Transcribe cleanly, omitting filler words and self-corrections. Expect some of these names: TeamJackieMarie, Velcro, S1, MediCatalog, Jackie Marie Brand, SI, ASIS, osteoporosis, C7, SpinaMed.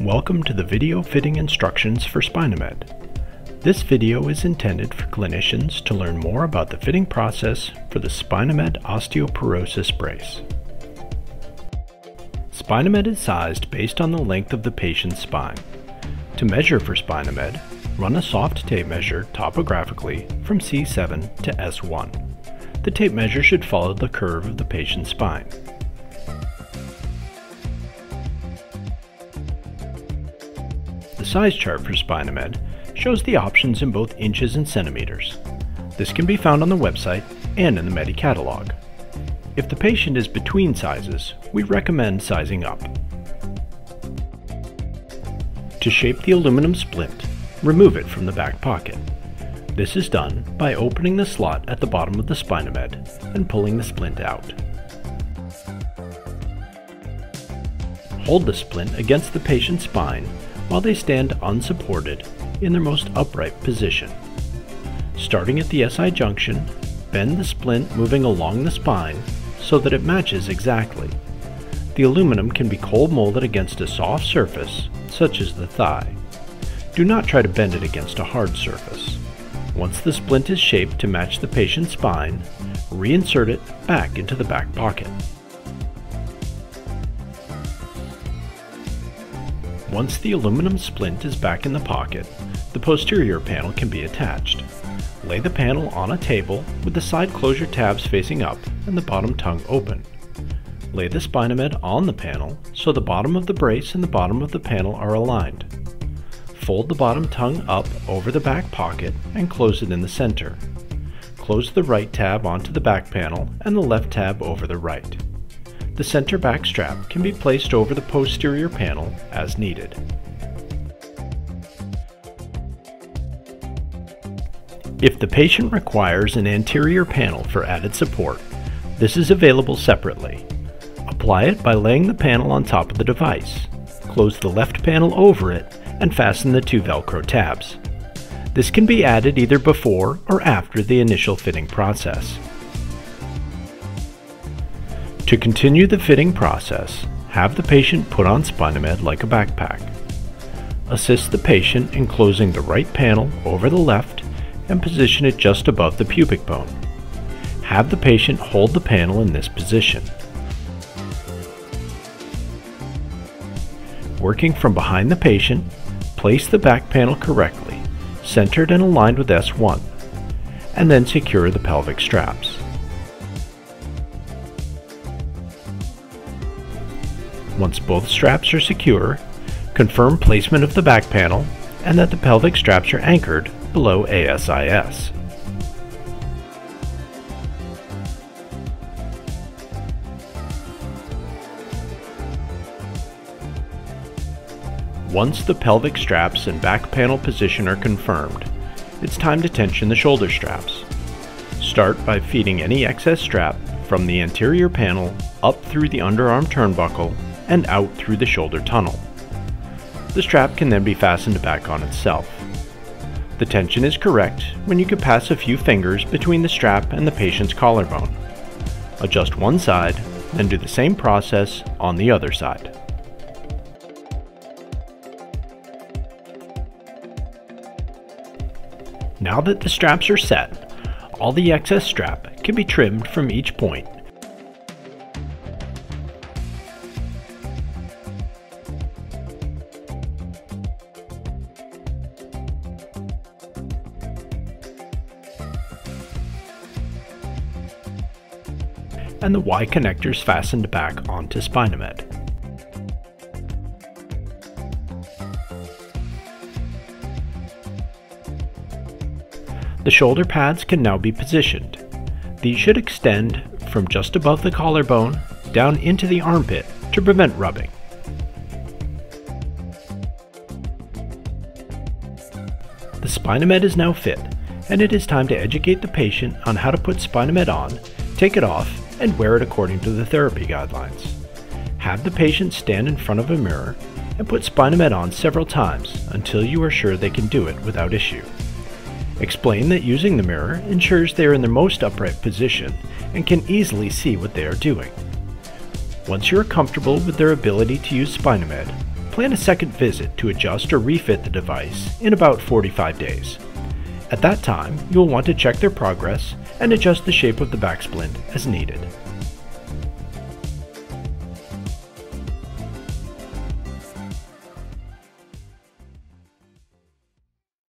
Welcome to the video fitting instructions for SpinaMed. This video is intended for clinicians to learn more about the fitting process for the SpinaMed osteoporosis brace. SpinaMed is sized based on the length of the patient's spine. To measure for SpinaMed, run a soft tape measure topographically from C7 to S1. The tape measure should follow the curve of the patient's spine. The size chart for SpinaMed shows the options in both inches and centimeters. This can be found on the website and in the MediCatalog. If the patient is between sizes, we recommend sizing up. To shape the aluminum splint, remove it from the back pocket. This is done by opening the slot at the bottom of the SpinaMed and pulling the splint out. Hold the splint against the patient's spine while they stand unsupported in their most upright position. Starting at the SI junction, bend the splint moving along the spine so that it matches exactly. The aluminum can be cold molded against a soft surface, such as the thigh. Do not try to bend it against a hard surface. Once the splint is shaped to match the patient's spine, reinsert it back into the back pocket. Once the aluminum splint is back in the pocket, the posterior panel can be attached. Lay the panel on a table with the side closure tabs facing up and the bottom tongue open. Lay the SpinaMed on the panel so the bottom of the brace and the bottom of the panel are aligned. Fold the bottom tongue up over the back pocket and close it in the center. Close the right tab onto the back panel and the left tab over the right. The center back strap can be placed over the posterior panel as needed. If the patient requires an anterior panel for added support, this is available separately. Apply it by laying the panel on top of the device. Close the left panel over it and fasten the two Velcro tabs. This can be added either before or after the initial fitting process. To continue the fitting process, have the patient put on SpinaMed like a backpack. Assist the patient in closing the right panel over the left and position it just above the pubic bone. Have the patient hold the panel in this position. Working from behind the patient, place the back panel correctly, centered and aligned with S1, and then secure the pelvic straps. Once both straps are secure, confirm placement of the back panel and that the pelvic straps are anchored below ASIS. Once the pelvic straps and back panel position are confirmed, it's time to tension the shoulder straps. Start by feeding any excess strap from the anterior panel up through the underarm turnbuckle and out through the shoulder tunnel. The strap can then be fastened back on itself. The tension is correct when you can pass a few fingers between the strap and the patient's collarbone. Adjust one side, then do the same process on the other side. Now that the straps are set, all the excess strap can be trimmed from each point. And the Y connectors fastened back onto SpinaMed. The shoulder pads can now be positioned. These should extend from just above the collarbone down into the armpit to prevent rubbing. The SpinaMed is now fit, and it is time to educate the patient on how to put SpinaMed on, take it off, and wear it according to the therapy guidelines. Have the patient stand in front of a mirror and put SpinaMed on several times until you are sure they can do it without issue. Explain that using the mirror ensures they are in their most upright position and can easily see what they are doing. Once you are comfortable with their ability to use SpinaMed, plan a second visit to adjust or refit the device in about 45 days. At that time, you will want to check their progress and adjust the shape of the backsplint as needed.